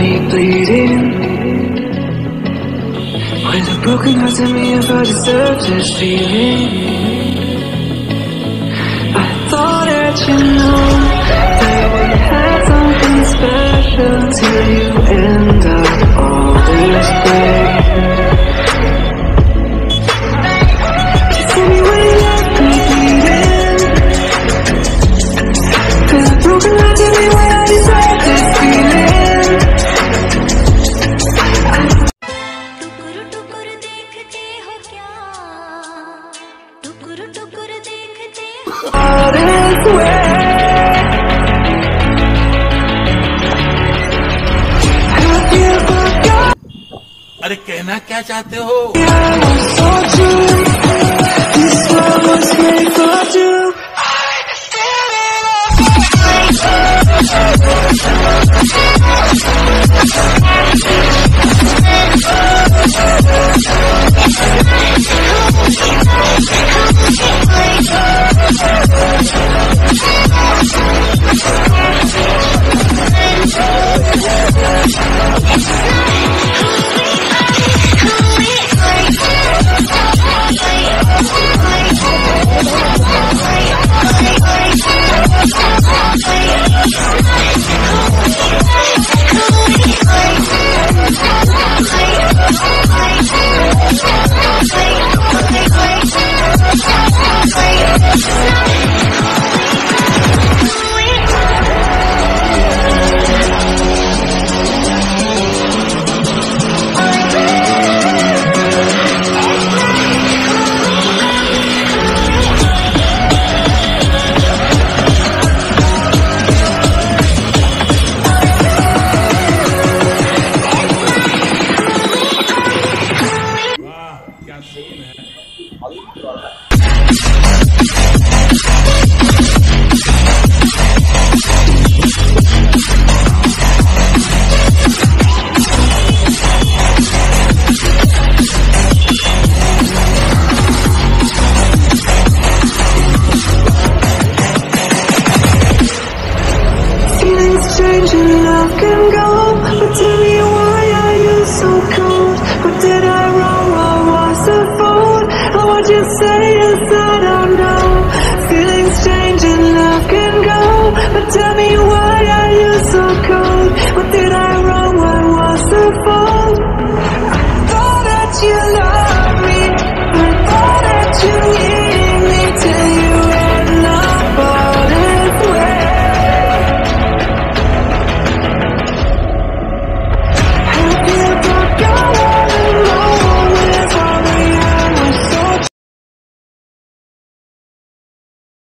me bleeding. With a broken heart, tell me if I deserve this feeling. I thought that you knew that we had something special till you end up all this way. Tell me why you left me bleeding. With a broken heart, tell me why I deserve this feeling. All this way, have you forgot? अरे कहना क्या चाहते हो? Yeah, I thought you, this love was made for you. I'm still in love. Change and love can go.